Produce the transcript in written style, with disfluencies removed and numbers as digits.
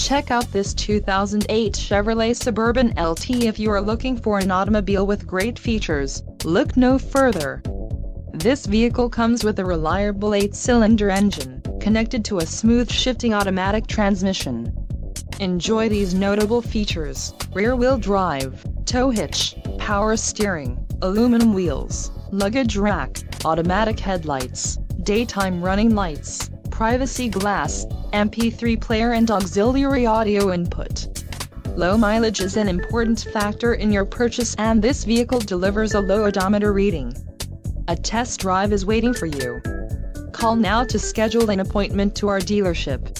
Check out this 2008 Chevrolet Suburban LT. If you are looking for an automobile with great features, look no further. This vehicle comes with a reliable 8-cylinder engine, connected to a smooth shifting automatic transmission. Enjoy these notable features: rear-wheel drive, tow hitch, power steering, aluminum wheels, luggage rack, automatic headlights, daytime running lights, privacy glass, MP3 player and auxiliary audio input. Low mileage is an important factor in your purchase, and this vehicle delivers a low odometer reading. A test drive is waiting for you. Call now to schedule an appointment to our dealership.